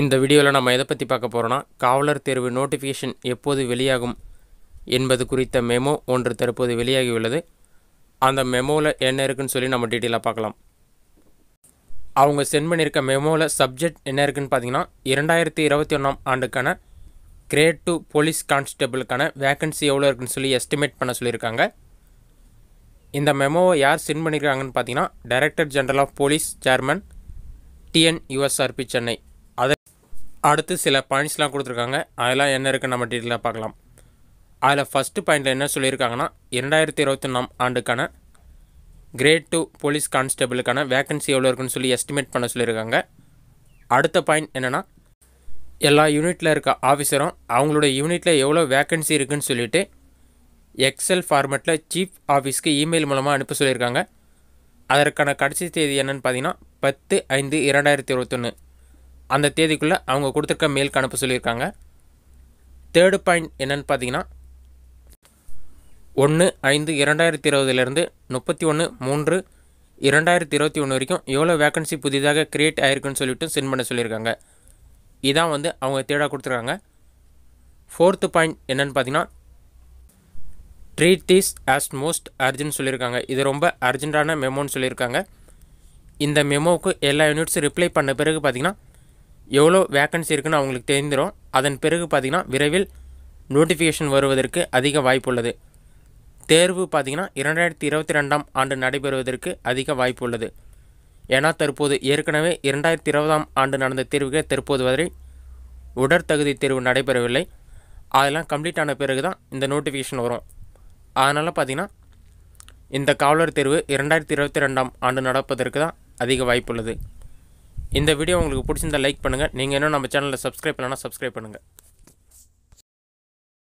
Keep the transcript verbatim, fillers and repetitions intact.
In the video, we will see the Kavalar notification எப்போது வெளியாகும் என்பது குறித்த மெமோ ஒன்று தற்போது வெளியாகியுள்ளது. அந்த மெமோல என்ன இருக்குன்னு சொல்லி நம்ம டீடைலா பார்க்கலாம். அவங்க சென்ட் பண்ணிருக்க மெமோல சப்ஜெக்ட் என்ன இருக்குன்னு பாத்தீங்கன்னா இரண்டாயிரத்து இருபத்தி ஒன்றாம் ஆண்டுக்கான கிரேட் இரண்டு போலீஸ் கான்ஸ்டபிளுக்கான வேகன்சி எவ்வளவு இருக்குன்னு சொல்லி எஸ்டிமேட் பண்ண சொல்லிருக்காங்க. இந்த மெமோவை யார் சென்ட் பண்ணிருக்காங்கன்னு பாத்தீங்கன்னா director general of police chairman T N U S R B Chennai. அடுத்து சில பாயிண்ட்ஸ்லாம் கொடுத்துருக்காங்க. அதெல்லாம் என்ன இருக்குன்னு நம்ம டீடைலாக பார்க்கலாம். அதில் ஃபஸ்ட்டு பாயிண்டில் என்ன சொல்லியிருக்காங்கன்னா இரண்டாயிரத்தி இருபத்தி ஒன்றாம் ஆண்டுக்கான கிரேட் இரண்டு போலீஸ் கான்ஸ்டபிளுக்கான வேகன்சி எவ்வளோ இருக்குன்னு சொல்லி எஸ்டிமேட் பண்ண சொல்லியிருக்காங்க. அடுத்த பாயிண்ட் என்னென்னா எல்லா யூனிட்டில் இருக்க ஆஃபீஸரும் அவங்களோட யூனிட்டில் எவ்வளோ வேகன்சி இருக்குதுன்னு சொல்லிவிட்டு எக்ஸல் ஃபார்மேட்டில் சீஃப் ஆஃபீஸ்க்கு இமெயில் மூலமாக அனுப்ப சொல்லியிருக்காங்க. அதற்கான கடைசி தேதி என்னென்னு பார்த்தீங்கன்னா பத்து ஐந்து இரண்டாயிரத்தி இருபத்தொன்று அந்த தேதிக்குள்ளே அவங்க கொடுத்துருக்க மெயிலுக்கு அனுப்ப சொல்லியிருக்காங்க. தேர்டு பாயிண்ட் என்னென்னு பார்த்தீங்கன்னா ஒன்று ஐந்து இரண்டாயிரத்தி இருபதுலேருந்து முப்பத்தி ஒன்று மூன்று இரண்டாயிரத்தி இருபத்தி ஒன்று வரைக்கும் எவ்வளோ வேகன்சி புதிதாக க்ரியேட் ஆகிருக்குன்னு சொல்லிவிட்டு சென்ட் பண்ண சொல்லியிருக்காங்க. இதான் வந்து அவங்க தேடாக கொடுத்துருக்காங்க. ஃபோர்த்து பாயிண்ட் என்னென்னு பார்த்தீங்கன்னா treat this as most urgent சொல்லியிருக்காங்க. இது ரொம்ப அர்ஜென்ட்டான மெமோன்னு சொல்லியிருக்காங்க. இந்த மெமோவுக்கு எல்லா யூனிட்ஸும் ரிப்ளை பண்ண பிறகு பார்த்திங்கன்னா எவ்வளோ வேகன்சி இருக்குன்னு அவங்களுக்கு தெரிஞ்சிடும். அதன் பிறகு பார்த்திங்கன்னா விரைவில் நோட்டிஃபிகேஷன் வருவதற்கு அதிக வாய்ப்பு உள்ளது. தேர்வு பார்த்திங்கன்னா இரண்டாயிரத்தி இருபத்தி ரெண்டாம் ஆண்டு நடைபெறுவதற்கு அதிக வாய்ப்பு உள்ளது. ஏன்னா தற்போது ஏற்கனவே இரண்டாயிரத்தி இருபதாம் ஆண்டு நடந்த தேர்வுகள் தற்போது வரை உடற்தகுதி தேர்வு நடைபெறவில்லை. அதெல்லாம் கம்ப்ளீட் ஆன பிறகு தான் இந்த நோட்டிஃபிகேஷன் வரும். அதனால் பார்த்திங்கன்னா இந்த காவலர் தேர்வு இரண்டாயிரத்தி இருபத்தி ரெண்டாம் ஆண்டு நடப்பதற்கு தான் அதிக வாய்ப்பு உள்ளது. இந்த வீடியோ உங்களுக்கு பிடிச்சிருந்தால் லைக் பண்ணுங்கள். நீங்கள் இன்னும் நம்ம சேனலில் சப்ஸ்கிரைப் பண்ணலன்னா சப்ஸ்கிரைப் பண்ணுங்கள்.